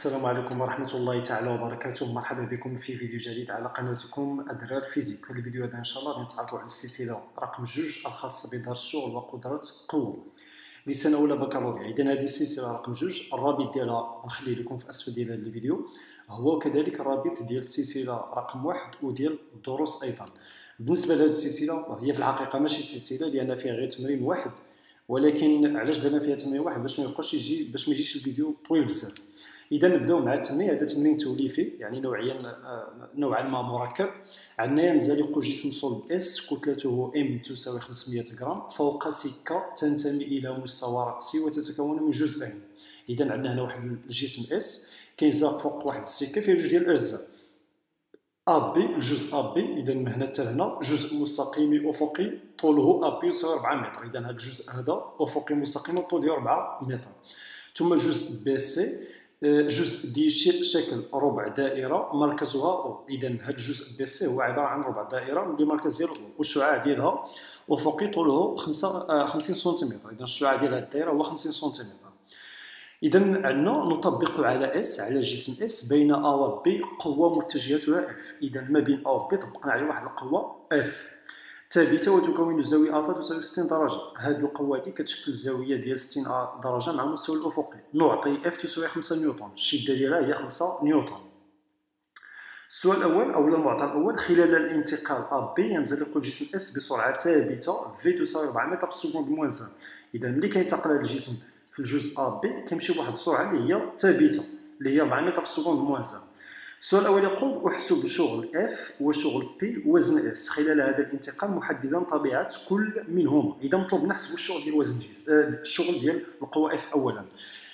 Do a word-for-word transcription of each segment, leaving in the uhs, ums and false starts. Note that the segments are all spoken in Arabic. السلام عليكم ورحمة الله تعالى وبركاته. مرحبا بكم في فيديو جديد على قناتكم أدرار فيزيك. في الفيديو هذا إن شاء الله غنتعرفوا على السلسلة رقم جوج الخاصة بدار الشغل وقدرة قوة لسنة أولى بكالوريا. إذن هذه السلسلة رقم جوج الرابط ديالها نخليه لكم في أسفل ديال هذا الفيديو، هو كذلك الرابط ديال السلسلة رقم واحد وديال الدروس أيضا. بالنسبة لهذه السلسلة هي في الحقيقة ماشي سلسلة لأن فيها غير تمرين واحد، ولكن علاش درنا فيها تمرين واحد؟ باش ما يبقاش يجي باش ما يجيش الفيديو طويل بزاف. اذا نبداو مع التمرين. هذا تمرين توليفي يعني نوعيا نوعا ما مركب. عندنا ينزلق جسم صلب اس كتلته هو ام تساوي خمسمائة غرام فوق سكه تنتمي الى مستوى راسي وتتكون من جزئين. اذا عندنا هنا واحد الجسم اس كينزلق فوق واحد السكه فيها جوج ديال الاجزاء ابي، الجزء ابي اذا من هنا حتى هنا جزء مستقيمي افقي طوله ابي يساوي أربعة متر. اذا هذا الجزء هذا افقي مستقيم والطول ديالو أربعة متر. ثم الجزء بي سي جزء دي شكل ربع دائره مركزها او. اذا هذا الجزء بي سي هو عباره عن ربع دائره اللي مركز ديالو والشعاع ديالها افقي طوله خمسين سنتيمتر. اذا الشعاع ديال هذه الدائره هو خمسين سنتيمتر. اذا عندنا نطبق على اس على جسم اس بين ا و بي قوه متجهتها اف. اذا ما بين ا و بي طبقنا عليه واحد القوه اف ثابته وتكون زاويه الفا تساوي ستين درجه. هذه القوه هذه كتشكل زاويه ديال ستين درجه مع المستوى الافقي. نعطي اف تساوي خمسة نيوتن، الشده ديالها هي خمسة نيوتن. السؤال الاول او المعطى الاول، خلال الانتقال ا بي ينزلق جسم اس بسرعه ثابته في تساوي أربعة متر في السكند موانزا. اذا ملي كينتقل الجسم في الجزء ا بي كيمشي بواحد السرعه اللي هي ثابته اللي هي أربعة متر في السكند موانزا. السؤال الأول يقول أحسب شغل F وشغل P وزن S خلال هذا الانتقال محددا طبيعة كل منهما. إذا مطلوب نحسب الشغل ديال وزن جسم الشغل ديال القوة F أولا.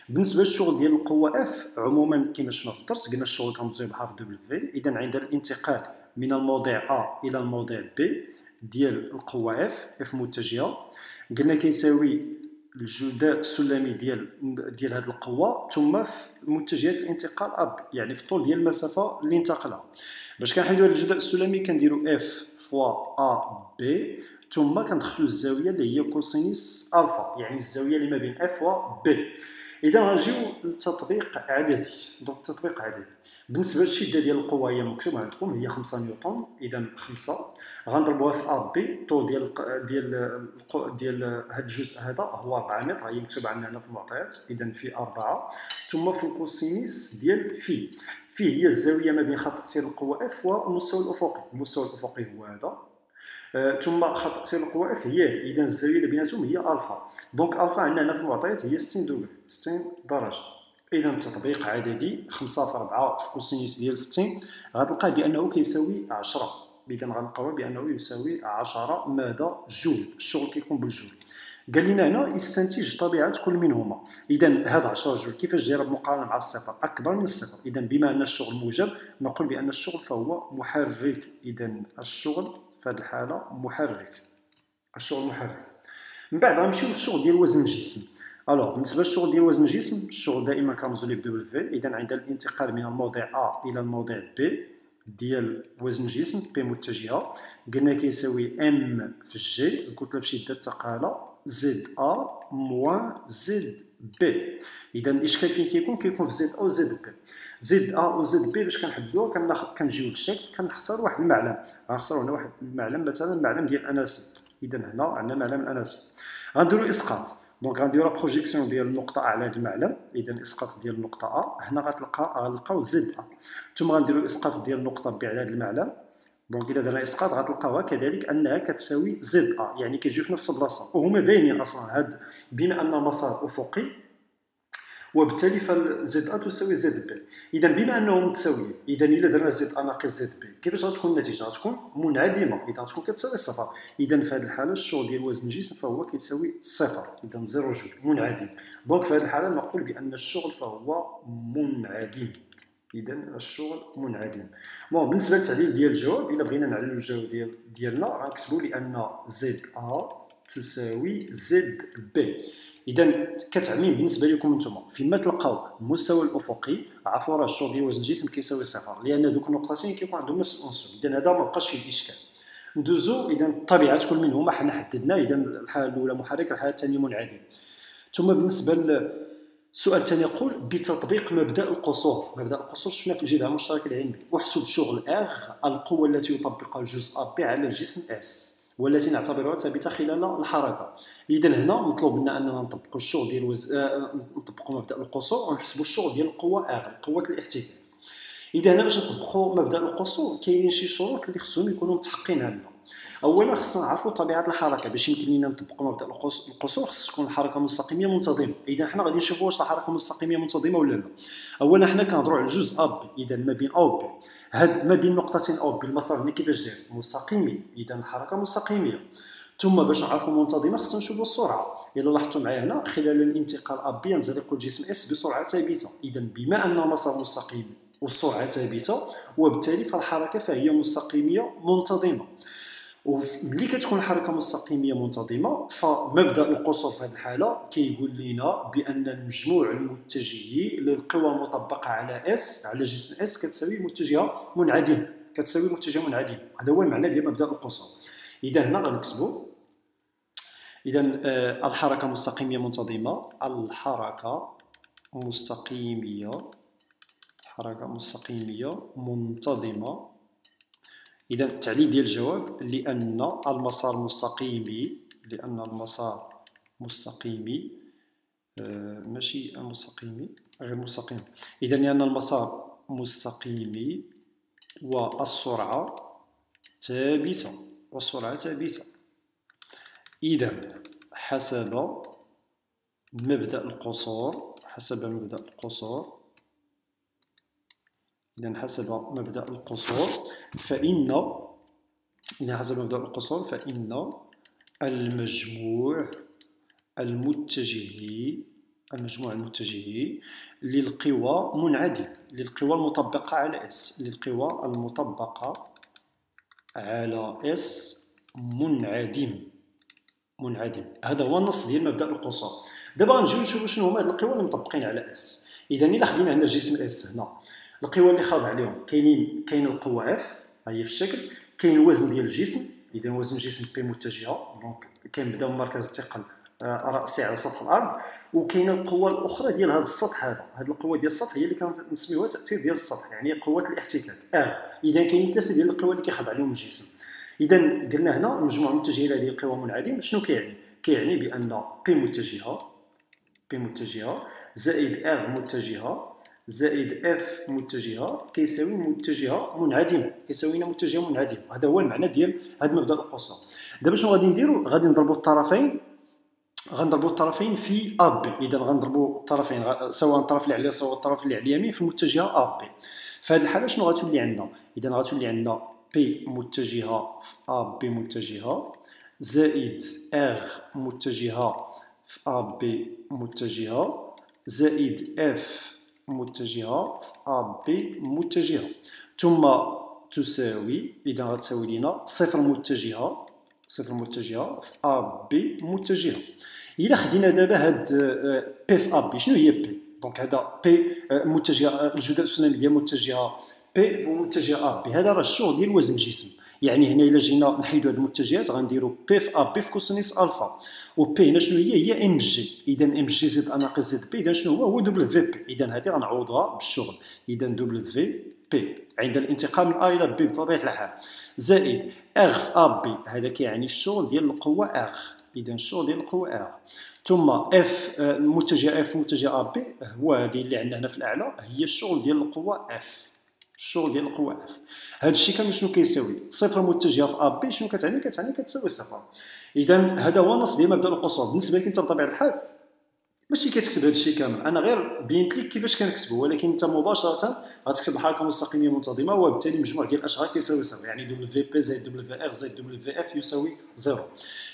بالنسبة للشغل ديال القوة F عموما كما شفنا في الدرس قلنا الشغل كنوزنوه بحرف W. إذا عند الانتقال من الموضع A إلى الموضع B ديال القوة F F متجهة قلنا كيساوي الجداء السلمي ديال ديال هذه القوه ثم في متجهات الانتقال اب يعني في الطول ديال المسافه اللي انتقلها. باش كنحيدو هذا الجداء السلمي كنديروا اف فوا ا بي ثم كندخلوا الزاويه اللي هي كوسينيس الفا يعني الزاويه اللي ما بين اف و بي. اذا غنجيو للتطبيق عددي. دونك التطبيق عددي بالنسبه للشده ديال القوه هي مكتوبه عندكم هي خمسة نيوتن. اذا خمسة غنضربوها في ا بي الطول ديال ديال ديال هذا الجزء هذا هو أربعة متر. هي مكتوبه عندنا هنا في المعطيات. اذا في أربعة ثم في الكوسينيس ديال في في هي الزاويه ما بين خط تسير القوه اف والمستوى الافقي. المستوى الافقي هو هذا آه، ثم خط تسير القوه اف هي هذه. اذا الزاويه اللي بيناتهم هي الفا. دونك الفا عندنا هنا في المعطيات هي ستين دوغري ستين درجه. اذا تطبيق عددي خمسة في أربعة في كوسينيس ديال ستين غتلقى بانه كيساوي عشرة. إذا غنلقاو بأنه يساوي عشرة مدى جول. الشغل كيكون بالجول. قال لنا هنا يستنتج طبيعة كل منهما. إذا هذا عشرة جول كيفاش داير بالمقارنة مع الصفر؟ أكبر من الصفر. إذا بما أن الشغل موجب نقول بأن الشغل فهو محرك. إذا الشغل في هذه الحالة محرك. الشغل محرك. من بعد غنمشيو للشغل ديال وزن الجسم. ألوغ بالنسبة للشغل ديال وزن الجسم الشغل دائما كنوزنوه ب دبليو. إذا عند الانتقال من الموضع أ إلى الموضع بي ديال وزن الجسم بي متجهه قلنا كيساوي ام في جي الكتله في شده الثقاله زد ا موان زد بي. اذا الاشكال فين كيكون؟ كيكون في زد ا وزد بي. زد ا وزد بي باش كنحددوها كناخد كنجيو للشكل كنختار واحد المعلم. غنختارو هنا واحد المعلم مثلا المعلم ديال الاناسيب. اذا هنا عندنا معلم الاناسيب غنديرو اسقاط. دونك غنديرو بروجيكسيون ديال النقطه على هذا المعلم. اذا اسقاط ديال النقطه ا هنا غتلقى غنلقاو زد ا ثم غنديرو اسقاط ديال النقطه ب على هذا المعلم. دونك الا درنا اسقاط غتلقاوها كذلك انها كتساوي زد ا يعني كيجيو في نفس البلاصه وهما باينين اصلا. هاد بما ان المسار افقي وبالتالي فزد ا تساوي زد بي. اذا بما انهم متساويين اذا الا درنا زد ا ناقص زد بي كيفاش غتكون النتيجه؟ غتكون منعدمه اذا غتكون كتساوي صفر. اذا في هذه الحاله الشغل ديال وزن الجسم فهو كيساوي صفر. اذا زيرو جول منعدم. دونك في هذه الحاله نقول بان الشغل فهو منعدم. اذا الشغل منعدم. بون بالنسبه للتعديل ديال الجواب الا بغينا نعلو الجواب ديال ديالنا غنكتبوا لان زد ا تساوي زد بي. اذا كتعميم بالنسبه لكم نتوما فيما تلقاو المستوى الافقي عفوا راه الشغل ديال وزن الجسم كيساوي صفر لان دوك النقطتين كيكون عندهم نفس العنصر. اذا هذا ما بقاش فيه اشكال. ندوزو اذا طبيعه كل منهما حنا حددنا. اذا الحاله الاولى محرك الحاله الثانيه منعدم. ثم بالنسبه السؤال الثاني يقول بتطبيق مبدا القصور. مبدا القصور شفنا في الجذر المشترك العلمي. احسب شغل اغ القوه التي يطبقها الجزء بي على الجسم اس والتي نعتبرها ثابته خلال الحركه. اذا هنا مطلوب منا اننا نطبقوا الشغل ديال وز... آه... نطبقوا مبدا القصور ونحسبوا الشغل ديال القوه اغ قوه الاحتكاك. اذا هنا باش نطبقوا مبدا القصور كاينين شي شروط اللي خصهم يكونوا متحققينها لنا. اولا خصنا نعرفوا طبيعه الحركه. باش يمكن لينا نطبقوا مبدا القصور خص تكون الحركه مستقيميه منتظمه. اذا حنا غادي نشوفوا واش الحركه مستقيميه منتظمه ولا لا. اولا حنا كنهضروا على الجزء اب، اذا ما بين او بي هاد ما بين نقطتين او بي المسار هنا كيفاش داير مستقيمي، اذا الحركه مستقيميه. ثم باش نعرفوا منتظمه خصنا نشوفوا السرعه. الا لاحظتوا معايا هنا خلال الانتقال اب بي ينزلق الجسم اس بسرعه ثابته. اذا بما ان المسار مستقيم والسرعه ثابته وبالتالي فالحركه فهي مستقيميه منتظمه. وملي كتكون الحركه مستقيميه منتظمه فمبدا القصور في هذه الحاله كيقول لنا بان المجموع المتجهي للقوى المطبقه على اس على جسم اس كتساوي متجهه منعدمه كتساوي متجهه منعدمه. هذا هو المعنى ديال مبدا القصور. اذا هنا غنكتبوا اذا الحركه مستقيميه منتظمه الحركه مستقيميه حركه مستقيميه منتظمه. إذا التعليل ديال الجواب لأن المسار مستقيمي لأن المسار مستقيمي آه ماشي مستقيمي غير مستقيم. إذا لأن المسار مستقيمي والسرعة ثابتة والسرعة ثابتة. إذا حسب مبدأ القصور حسب مبدأ القصور إذا حسب مبدأ القصور فإن إذا حسب مبدأ القصور فإن المجموع المتجهي المجموع المتجهي للقوى منعدم للقوى المطبقة على اس للقوى المطبقة على اس منعدم منعدم. هذا هو النص ديال مبدأ القصور. دابا غنجيو نشوفو شنو هما هاد القوى اللي مطبقين على اس. إذا إلا خدينا هنا الجسم اس هنا القوى اللي خاضع عليهم كاينين كاين القوه اف ها هي في الشكل كاين الوزن ديال الجسم. اذا وزن الجسم بي متجهه دونك كنبداو من مركز الثقل راسي على سطح الارض. وكاين القوه الاخرى ديال هذا السطح هذا هذه القوه ديال السطح هي اللي كنسميوها تاثير ديال السطح يعني قوه الاحتكاك اه. اذا كاينين ثلاثه ديال القوى اللي كيخاضع عليهم الجسم. اذا قلنا هنا المجموع المتجه لهذه القوى منعدم شنو كيعني؟ كيعني بان بي متجهه بي متجهه زائد ار متجهه زائد اف متجهه كيساوي متجهه منعدمه كيساوينا متجهه منعدمه. هذا هو المعنى ديال هذا مبدا القصور. دابا شنو غادي نديرو؟ غادي نضربو الطرفين غنضربو الطرفين في اب. اذا غنضربو الطرفين سواء الطرف اللي على سواء الطرف اللي على اليمين في متجهه اب. في هذه الحاله شنو غتولي عندنا؟ اذا غتولي عندنا بي متجهه في اب بي متجهه زائد ار متجهه في اب بي متجهه زائد اف متجهه في ا بي متجهه ثم تساوي. اذا غتساوي لينا صفر متجهه صفر متجهه في ا بي متجهه. الا خدينا دابا هاد بي في ا بي شنو هي بي؟ دونك هذا بي متجهه الجداء السنانيه ديال متجهه بي ومتجهه ا بي. هذا راه الشغل ديال وزن الجسم. يعني هنا الا جينا نحيدو هاد المتجهات غنديرو بي في ا بي في كوسينيس الفا و بي هنا شنو هي؟ هي ام جي. اذا ام جي زائد ا ناقص زد بي اذا شنو هو؟ هو دبل في بي. اذا هادي غنعوضها بالشغل اذا دبل في بي عند الانتقال من ا الى بي بطبيعه الحال زائد اغ في ا بي هذا كيعني الشغل ديال القوه اغ اذا الشغل ديال القوه اغ ثم اف المتجه اف متجه ا بي هو هادي اللي عندنا هنا في الاعلى هي الشغل ديال القوه اف الشغل ديال القوه اف. هذا الشيء كامل شنو كيساوي؟ صفر متجهه في ا بي شنو كتعني؟ كتعني كتساوي صفر. اذا هذا هو نص ديال مبدا القصور. بالنسبه لك انت بطبيعه الحال ماشي كتكتب هذا الشيء كامل، انا غير بينت لك كيفاش كنكتبو، ولكن انت مباشره غتكتب الحركه مستقيميه منتظمه وبالتالي مجموع ديال الاشغال كيساوي صفر. يعني دبل في بي زائد دبل في ار زائد دبل في اف يساوي صفر.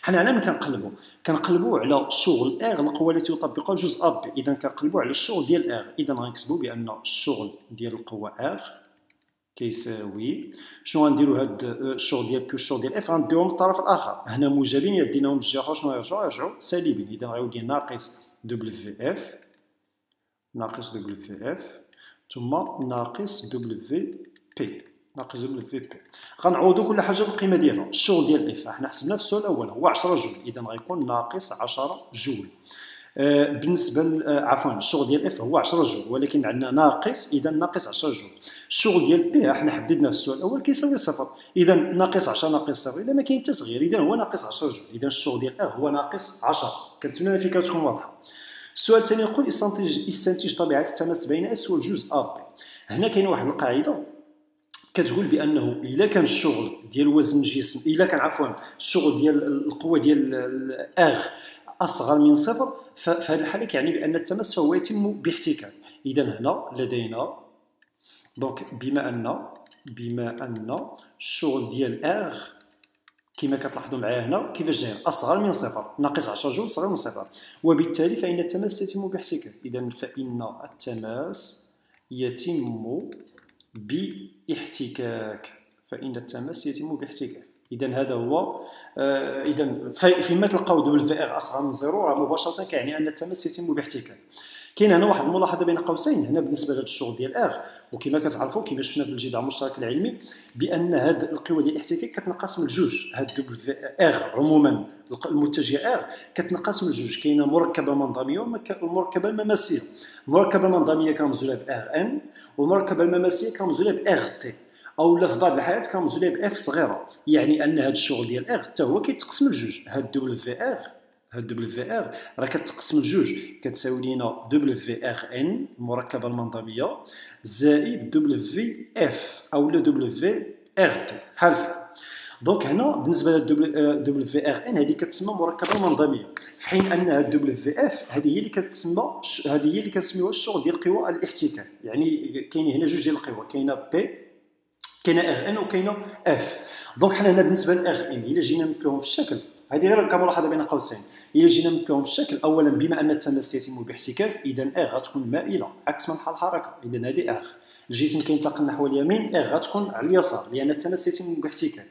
حنا على من كنقلبوا؟ كنقلبوا على شغل ار القوه التي يطبقها الجزء ا بي. اذا كنقلبوا على الشغل ديال ار. اذا غنكتبوا بان الشغل ديال القوه ار كيساوي شنو غنديرو؟ هاد الشغل ديال بي والشغل ديال اف غنديوهم للطرف الاخر. هنا موجبين يديناهم بالجهه الاخرى شنو يرجعوا؟ يرجعوا سالبين. اذا غيولي ناقص دبل في اف ناقص دبل في اف ثم ناقص دبل في بي ناقص دبل في بي. غنعوضو كل حاجه بالقيمه ديالها. الشغل ديال اف حنا حسبنا في السؤال الاول هو عشرة جول اذا غيكون ناقص عشرة جول. بالنسبه عفوا الشغل ديال اف هو عشرة جول، ولكن عندنا ناقص، اذا ناقص عشرة جول. الشغل ديال بي احنا حددنا في السؤال الاول كيساوي صفر، اذا ناقص عشرة ناقص صفر اذا ما كاين حتى تغيير، اذا هو ناقص عشرة جول، اذا الشغل ديال ا هو ناقص عشرة. كنتمنى الفكره تكون واضحه. السؤال الثاني يقول استنتج استنتج طبيعه التماس بين اس والجزء ا بي. هنا كاين واحد القاعده كتقول بانه الا كان الشغل ديال وزن الجسم، الا كان عفوا الشغل ديال القوه ديال اغ اصغر من صفر، فهاد الحاله كيعني بان التماس فهو يتم باحتكاك. اذا هنا لدينا دونك بما ان بما ان الشغل ديال اغ كما كتلاحظوا معايا هنا كيفاش جاي اصغر من صفر، ناقص عشرة جول صغير من صفر، وبالتالي فان التماس يتم باحتكاك. اذا فان التماس يتم باحتكاك فان التماس يتم باحتكاك. اذا هذا هو آه اذا فيما تلقاو دبل في اغ اصغر من صفر راه مباشره كيعني ان التماس يتم باحتكاك. كاين هنا واحد الملاحظه بين قوسين هنا بالنسبه لهذا الشغل ديال اغ، وكما كتعرفوا كما شفنا في الجدع المشترك العلمي بان هاد القوه ديال الاحتكاك كتنقسم لجوج. هاد دبل في اغ عموما المتجهه اغ كتنقسم لجوج، كاينه مركبه منظميه ومركبه مماسيه. المركبه المنظميه كنمزولها باغ ان، والمركبه المماسيه كنمزولها باغ تي، اولا في بعض الحالات كنمزولها باف صغيره. يعني ان هذا الشغل ديال اغ حتى هو كيتقسم لجوج. هاد دبل في اغ هاد دبل في اغ راه كتقسم لجوج، كتساوي لينا دبل في اغ ان المركبه المنظميه زائد دبل في اف اولا دبل في اغ تي بحال بحال. دونك هنا بالنسبه للدبل دبل في اغ ان هذه كتسمى مركبه منظميه، في حين ان هاد دبل في اف هذه هي اللي كتسمى هذه هي اللي كنسميوها الشغل ديال قوى الاحتكاك. يعني كاين هنا جوج ديال القوى، كاينه بي كاينه اغ ان وكاينه اف. دونك حنا هنا بالنسبه لاغ ان الا جينا نمثلوهم في الشكل، هذه غير كملاحظه بين قوسين، الا جينا نمثلوهم في الشكل اولا بما ان التماس يتم باحتكاك اذا اغ غتكون مائله عكس منحى الحركه، اذا هذه اغ. الجسم كينتقل نحو اليمين اغ غتكون على اليسار لان التماس يتم باحتكاك.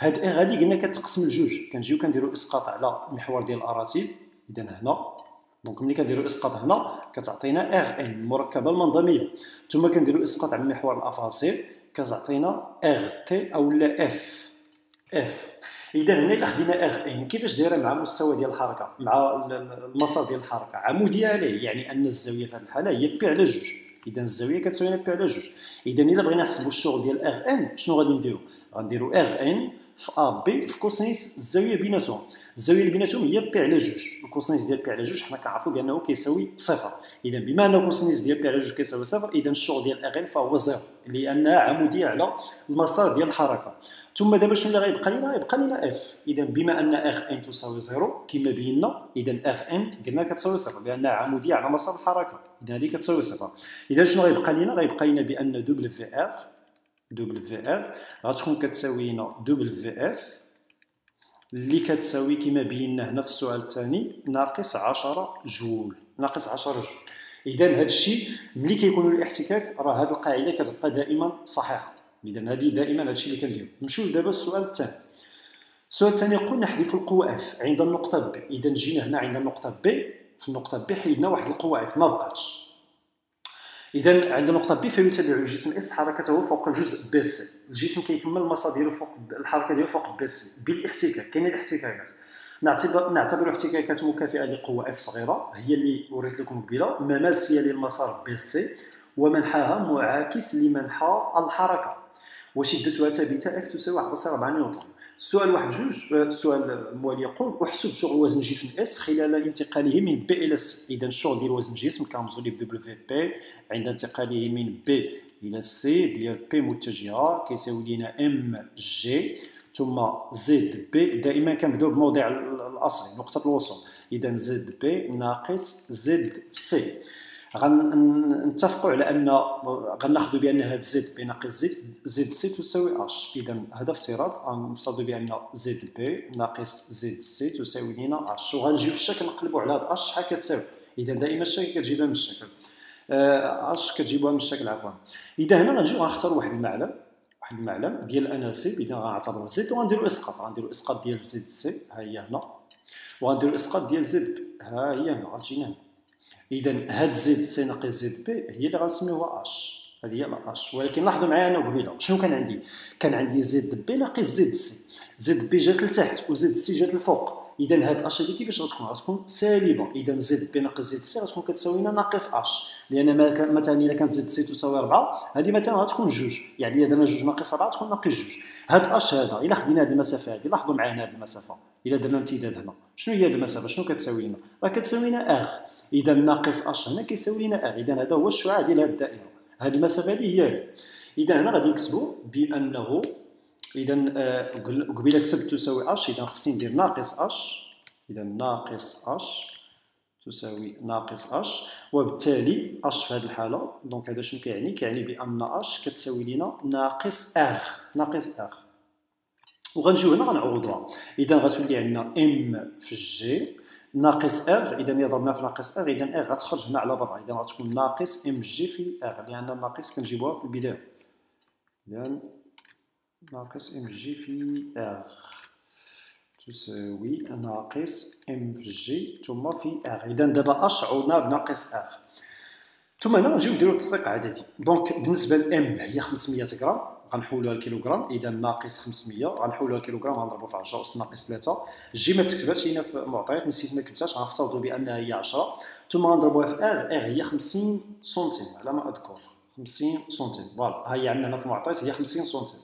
هاد اغ هادي قلنا كتقسم لجوج، كنجيو كنديرو اسقاط على المحور ديال الاراتيب. اذا هنا دونك ملي كنديرو اسقاط هنا كتعطينا اغ ان المركبه المنظميه، ثم كنديرو اسقاط على المحور الافاصيل كتعطينا اغ تي اولا اف اف. اذا هنا الا خدينا اغ ان كيفاش دايره مع مستوى ديال الحركه، مع المسار ديال الحركه عموديه عليه، يعني ان الزاويه في هذه الحاله هي بي على جوج. اذا الزاويه كتساوي بي على جوج. اذا الا بغينا نحسبوا الشغل ديال اغ ان شنو غادي نديرو؟ غنديرو اغ ان في ا بي في كوسينيس الزاويه بيناتهم، الزاويه اللي بيناتهم هي بي على جوج، الكوسينيس ديال بي على جوج حنا كنعرفوا بانه كيساوي صفر. اذا بما ان الكوسينيس ديال بي على جوج كيساوي صفر اذا الشغل ديال اغ ان فهو صفر لانها عموديه على المسار ديال الحركه. ثم دابا شنو اللي غيبقى لنا؟ غيبقى لنا اف. اذا بما ان اغ ان تساوي صفر كما بينا اذا اغ ان قلنا كتساوي صفر لانها عموديه على مسار الحركه، اذا هذه كتساوي صفر. اذا شنو غيبقى لنا؟ غيبقى لنا بان دبل في اغ دبل في اغ غتكون كتساوي لنا دبل في اف اللي كتساوي كما بينا هنا في السؤال الثاني ناقص عشرة جول، ناقص عشرة جول. اذا هذا الشيء ملي كيكون الاحتكاك راه هذه القاعده كتبقى دائما صحيحه. اذا هذه دائما هذا الشيء اللي كنديرو. نمشيو دابا السؤال الثاني. السؤال الثاني يقول نحذف القوه اف عند النقطه بي. اذا جينا هنا عند النقطه بي، في النقطه بي حيدنا واحد القوه اف ما بقاتش. اذا عند النقطه بي فيتبع الجسم اس حركته فوق الجزء بي سي، الجسم كيكمل المسار ديالو فوق الحركه ديالو فوق بي سي بالاحتكاك. كاين الاحتكاكات نعتبر نعتبر احتكاكات مكافئه لقوه اف صغيره هي اللي وريت لكم قبيله، مماسيه للمسار بي سي ومنحاها معاكس لمنحى الحركه وشدتها ثابته اف تساوي واحد فاصلة أربعة نيوتن. السؤال واحد جوج السؤال الموالي يقول احسب شغل وزن جسم اس خلال انتقاله من بي الى سي. اذا الشغل ديال وزن الجسم كنمزوليه ب دبليو في بي عند انتقاله من بي الى سي ديال بي متجهه كيساوي لينا ام جي ثم زد بي، دائما كنبداو بموضع الاصلي نقطه الوصول. اذا زد بي ناقص زد سي. غنتفقوا على ان غناخذوا بان هذا زد بي ناقص زد زد سي تساوي اش. اذا هذا افتراض غنفترضوا بان زد بي ناقص زد سي تساوي لنا اش، وغنجيو في الشكل نقلبوا على هذا اش شحال كتساوي. اذا دائما الشكل كتجيبها من الشكل اش كتجيبوها من الشكل عفوا. اذا هنا غنجيو غنختار واحد المعلم واحد المعلم ديال الاناسيب. اذا غنعتبروا زد وغنديروا اسقاط غنديروا اسقاط ديال زد سي ها هي هنا، وغنديروا اسقاط ديال زد بي ها هي هنا غتجينا هنا. اذا هاد زد سي ناقص زد بي هي اللي غنسميوها اش، هذه هي اش. ولكن لاحظوا معايا انا قبيله شنو كان عندي؟ كان عندي زد بي ناقص زد سي، زد بي جات لتحت وزد سي جات لفوق. اذا هاد اش هادي كيفاش غتكون؟ غتكون سالبه. اذا زد بناقص زد سي غتكون كتساوي لنا ناقص اش، لان مثلا الا كانت زد سي تساوي أربعة هذه مثلا غتكون جوج، يعني درنا جوج ناقص أربعة تكون ناقص جوج. هاد اش هذا الا خدينا هاد المسافه هذه، لاحظوا معانا هاد المسافه الا درنا امتداد هنا، شنو هي هاد المسافه؟ شنو كتساوي لنا؟ راه كتساوي لنا اغ. اذا ناقص اش هنا كيساوي لنا اغ. اذا هذا هو الشعاع ديال هاد الدائره، هاد المسافه هذه هي اغ. اذا هنا غادي نكتبوا بانه اذا قبيله كتبت تساوي اش، اذا خصني ندير ناقص اش. اذا ناقص اش تساوي ناقص اش، وبالتالي اش في هذه الحاله دونك هذا شنو كيعني؟ كيعني بان اش كتساوي لنا ناقص اغ، ناقص اغ. وغنجيو هنا غنعوضوها، اذا غتولي عندنا ام في جي ناقص اغ. اذا ضربنا في ناقص اغ، اذا اغ غتخرج هنا على برا، اذا غتكون ناقص ام جي في اغ، لان الناقص كنجيبوها في البدايه. اذا ناقص ام جي في اغ تساوي ناقص ام في جي ثم في اغ. اذا دابا اش عوضنا بناقص اغ، ثم هنا غنجيو نديرو التطبيق عددي. دونك بالنسبه لام هي خمسمية غرام، غنحولوها لكيلوغرام. اذا ناقص خمسمية غنحولوها لكيلوغرام، غنضربو في عشرة أس ناقص ثلاثة. جي ما تكتباتش هنا في المعطيات، نسيت ما كتبتهاش، غنفترضو بانها هي عشرة، ثم غنضربوها في اغ. اغ هي خمسين سنتيم على ما اذكر، خمسين سنتيم. فوالا ها هي عندنا في المعطيات، هي خمسين سنتيم.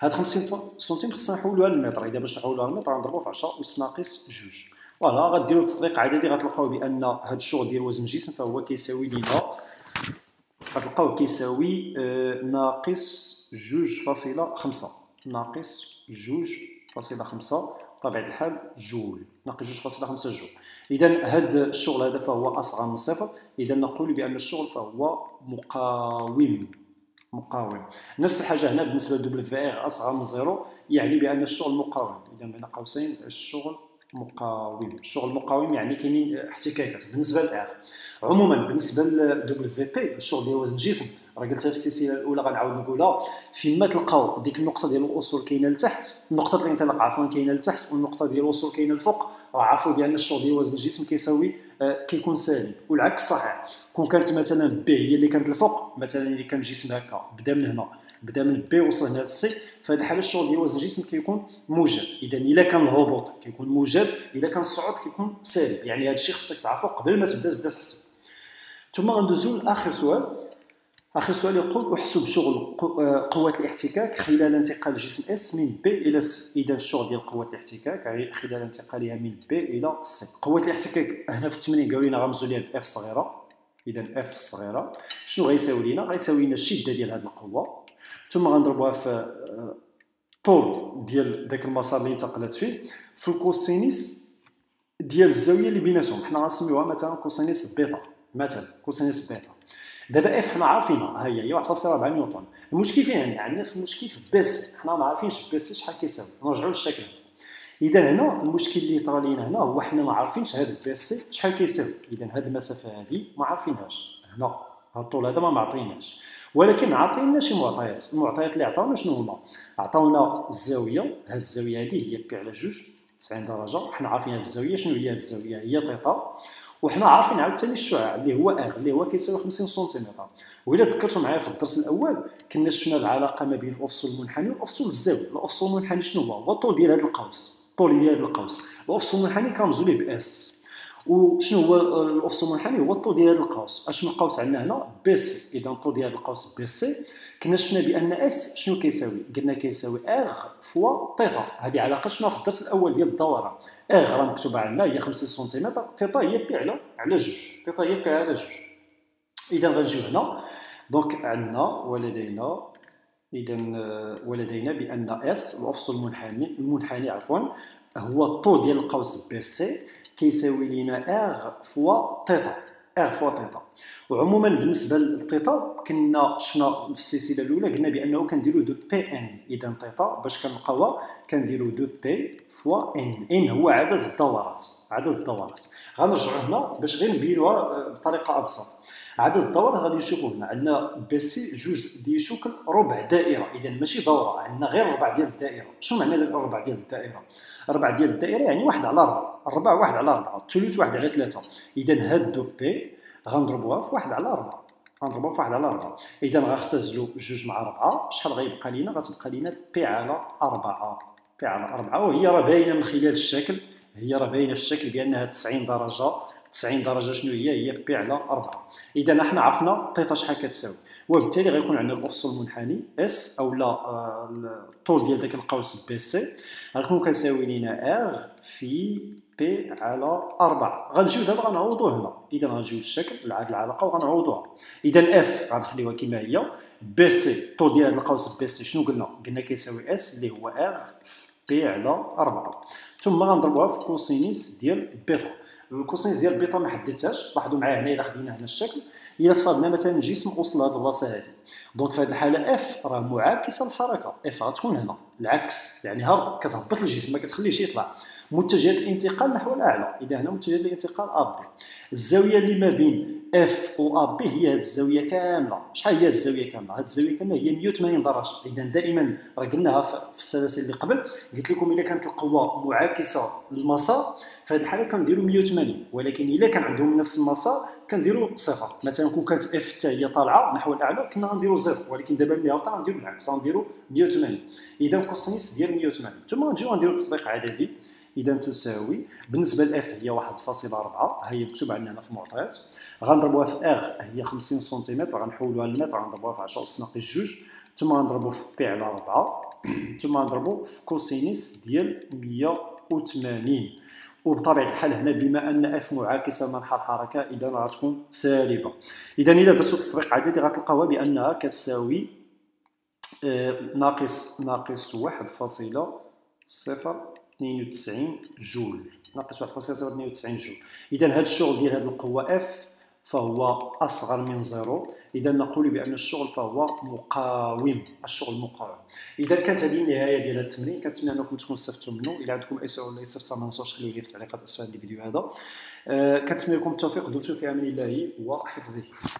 هاد خمسين سنتيم خصنا نحولوها للمتر، اذا باش نحولوها للمتر غنضربوها في عشرة أس ناقص جوج. فوالا غديرو التطبيق عددي، غتلقاو بان هاد الشغل ديال وزن الجسم فهو كيساوي لينا، غتلقاو كيساوي ناقص جوج فاصلة خمسة، ناقص جوج فاصلة خمسة بطبيعة الحال جول، ناقص جوج فاصلة خمسة جول. إذا هاد الشغل هذا فهو أصغر من صفر، إذا نقول بأن الشغل فهو مقاوم، مقاوم. نفس الحاجة هنا بالنسبة لدبل في إغ أصغر من زيرو، يعني بأن الشغل مقاوم. إذا بين قوسين الشغل مقاوم، الشغل مقاوم يعني كاينين احتكاكات بالنسبه للاغ. عموما بالنسبه لدبليو في بي الشغل ديال وزن الجسم راه قلتها في السلسله الاولى، غنعاود نقولها. فيما تلقاو ديك النقطه ديال الاصول كاينه لتحت، نقطه الانطلاق عفوا كاينه لتحت، والنقطه ديال الوصول كاينه لفوق، راه عرفوا بان الشغل ديال وزن الجسم كيساوي كيكون سالب، والعكس صحيح. كون كانت مثلا بي هي اللي كانت الفوق، مثلا اللي كان الجسم هكا بدا من هنا، بدا من بي وصل هنا للسي، فهاد الحاله الشغل ديال وزن الجسم كيكون موجب. اذا الا كان الهبوط كيكون موجب، الا كان الصعود كيكون سالب، يعني هادشي خصك تعرفو قبل ما تبدا تبدا تحسب. ثم غندوزو لاخر سؤال. اخر سؤال يقول احسب شغل قوه الاحتكاك خلال انتقال جسم اس من بي الى سي. اذا الشغل ديال قوه الاحتكاك خلال انتقالها من بي الى سي. قوه الاحتكاك هنا في التمرين قالوا لنا غنمزو ليها باف صغيره. اذا اف صغيره شنو غيساوي لنا؟ غيساوي لنا الشده ديال هاد القوه، ثم غنضربوها في الطول ديال داك المسار اللي انتقلت فيه، في الكوسينيس ديال الزاويه اللي بيناتهم. حنا غنسميوها مثلا كوسينيس بيتا، مثلا كوسينيس بيتا. دابا اف حنا عارفينها، ها هي هي واحد فاصلة أربعة نيوتن. المشكل فين عندنا؟ عندنا في المشكل في بيس، حنا ما عارفينش بيس شحال كيساوي. نرجعوا للشكل. اذا هنا المشكل اللي طرا لينا هنا هو حنا ما عارفينش هاد البيس شحال كيساوي. اذا هاد المسافه هادي ما عارفينهاش، هنا هاد الطول هذا ما معطيناش، ولكن عطينا شي معطيات. المعطيات اللي عطاونا شنو هما؟ عطاونا الزاويه، هاد الزاويه هادي هي بي على جوج تسعين درجه، حنا عارفين هاد الزاويه شنو هي، هاد الزاويه هي تيتا. وحنا عارفين عاوتاني الشعاع اللي هو اغ اللي هو كيساوي خمسين سنتيمتر. وإلا تذكرتوا معايا في الدرس الاول كنا شفنا العلاقه ما بين الافصول المنحني والافصول الزاويه. الافصول المنحني شنو هو؟ هو الطول ديال هاد القوس، الطول ديال هاد القوس. الافصول المنحني كنرمزو ليه باس. وشنو هو الافصول المنحني؟ هو الطول ديال هذا القوس. اشنو القوس عندنا هنا؟ بي سي. اذا الطول ديال هذا القوس بي سي. كنا شفنا بان اس شنو كيساوي؟ قلنا كيساوي اغ فوا تيتا. هذه علاقه شنو في الدرس الاول ديال الدوران. اغ راه مكتوبه عندنا هي خمسين سنتيمتر، تيتا هي بي على على جوج، تيتا هي بي على جوج. اذا غنجيو هنا دونك عندنا ولدينا، اذا ولدينا بان اس الافصول المنحني المنحني عفوا هو الطول ديال القوس بي سي كيساوي لينا اغ فوا تيتا، اغ فوا تيتا. وعموما بالنسبه للتيتا كنا شفنا في السلسله الاولى قلنا بانه كنديرو دو بي ان. اذا تيتا باش كنلقاوها كنديرو دو بي فوا ان، ان هو عدد الدورات، عدد الدورات. غنرجعو هنا باش غير نبينوها بطريقه ابسط. عدد الدورات غادي نشوفو هنا عندنا بي سي جوج دي شكل ربع دائره، اذا ماشي دوره، عندنا غير ربع ديال الدائره. شنو معنى الربع ديال الدائره؟ ربع ديال الدائره يعني واحد على ربع، الربع واحد على ربعة، الثلث واحد على ثلاثة. اذا هاد دو بي غنضربوها في واحد على ربعة، غنضربوها في واحد على ربعة. اذا غنختزلو جوج مع ربعة، شحال غيبقى لينا؟ غتبقى لينا بي على أربعة، بي على أربعة، وهي راه باينه من خلال الشكل، هي راه باينه في الشكل بانها تسعين درجه. تسعين درجه شنو هي؟ هي بي على أربعة. اذا حنا عرفنا الثيتا شحال كتساوي، وبالتالي غيكون عندنا الأقصر المنحني اس اولا آه الطول ديال داك القوس بي سي غتكون كتساوي لينا اغ في بي على أربعة. غنجيو دابا غنعوضو هنا، اذا غنجيو للشكل هاد العلاقه وغنعوضوها. اذا اف غنخليوها كما هي، بي سي الطول ديال هاد القوس بي سي شنو قلنا؟ قلنا كيساوي اس اللي هو اغ بي على أربعة، ثم غنضربوها في كوسينيس ديال بيتا. الكوسينيس ديال بيتا ما حددتهاش، لاحظوا معايا هنا. الا خدينا هنا الشكل، الا فصلنا مثلا جسم وصل لهاد البلاصه هادي، دونك في هاد الحاله اف راه معاكسه للحركه. اف غتكون هنا العكس، يعني هابط، كتهبط الجسم ما كتخليهش يطلع. متجهات الانتقال نحو الاعلى، اذا هنا متجهات الانتقال ا بي. الزاويه اللي ما بين اف و ا بي هي هاد الزاويه كامله. شحال هي هاد الزاويه كامله؟ هاد الزاويه كامله هي مية وثمانين درجه. اذا دائما راه قلناها في السلاسل اللي قبل، قلت لكم الا كانت القوه معاكسه للمسار في هاد الحاله كنديروا مية وثمانين، ولكن الا كان عندهم نفس المسار كنديروا صفر. مثلا كون كانت اف حتى هي طالعه نحو الاعلى كنا غنديروا صفر، ولكن دابا ملي هابطه غنديروا العكس، غنديروا مية وثمانين. اذا كوسينيس ديال مية وثمانين، ثم غنجيو غنديروا تطبيق عددي. اذا تساوي بالنسبه لاف هي واحد فاصلة أربعة، هي مكتوبه عندنا هنا في المعطيات. غنضربوها في اغ هي خمسين سنتيمتر، غنحولوها للمتر، غنضربوها في عشرة أس ناقص جوج، ثم غنضربو في بي على أربعة، ثم غنضربو في كوسينيس ديال مية وثمانين. وبطبيعه الحال هنا بما ان اف معاكسه منحى الحركه، اذا غتكون سالبه. اذا الا درتو تطبيق عددي غتلقاوها بانها كتساوي ناقص ناقص واحد فاصلة صفر اثنين وتسعين جول، ناقص واحد فاصلة صفر اثنين وتسعين جول. اذا هذا الشغل ديال هذه القوه اف فهو اصغر من زيرو، اذا نقول بان الشغل فهو مقاوم، الشغل مقاوم. اذا كانت هذه النهايه ديال التمرين، كنتمنى انكم تكونوا استفدتوا منه. الا عندكم اي سؤال ولا استفسار ما تنساوش تخليوه لي في التعليقات اسفل الفيديو هذا. أه كنتمنى لكم التوفيق، دمتم في امان الله وحفظه.